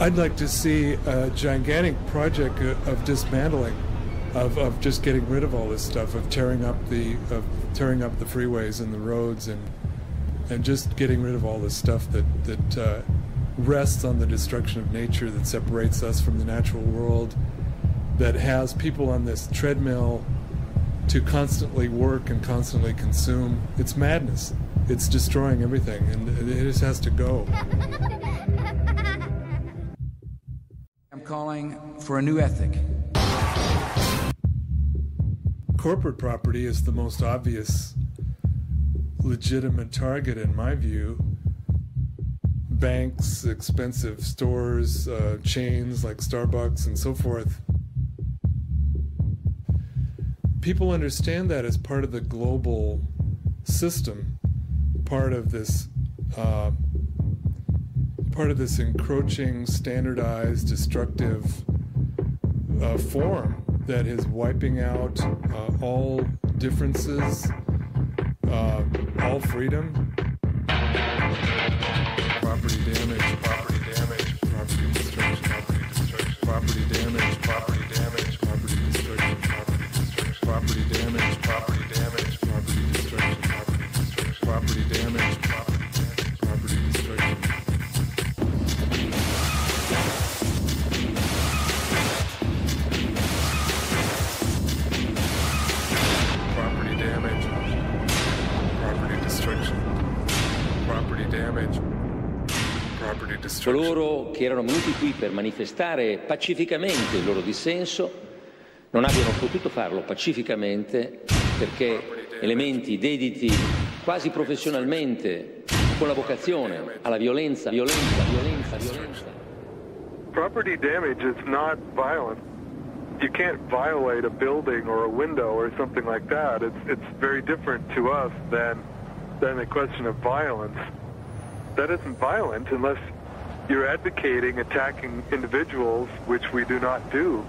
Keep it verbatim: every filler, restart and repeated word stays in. I'd like to see a gigantic project of dismantling, of, of just getting rid of all this stuff, of tearing up the of tearing up the freeways and the roads, and and just getting rid of all this stuff that that uh, rests on the destruction of nature, that separates us from the natural world, that has people on this treadmill to constantly work and constantly consume. It's madness. It's destroying everything, and it just has to go. I'm calling for a new ethic. Corporate property is the most obvious legitimate target, in my view. Banks, expensive stores, uh, chains like Starbucks and so forth. People understand that as part of the global system, part of this, uh, part of this encroaching, standardized, destructive uh, form that is wiping out uh, all differences, uh, all freedom. Property damage, property damage, property destruction, property destruction, property damage, property damage, property destruction, property destruction, property damage, property damage, property destruction, property destruction, property damage, property damage, property destruction. Property damage, property destruction, property damage. Coloro che erano venuti qui per manifestare pacificamente il loro dissenso non abbiano potuto farlo pacificamente perché elementi dediti quasi professionalmente con la vocazione alla violenza, violenza, violenza, violenza. Property damage is not violent. You can't violate a building or a window or something like that. It's it's very different to us than than the question of violence. That isn't violent unless you're advocating attacking individuals, which we do not do.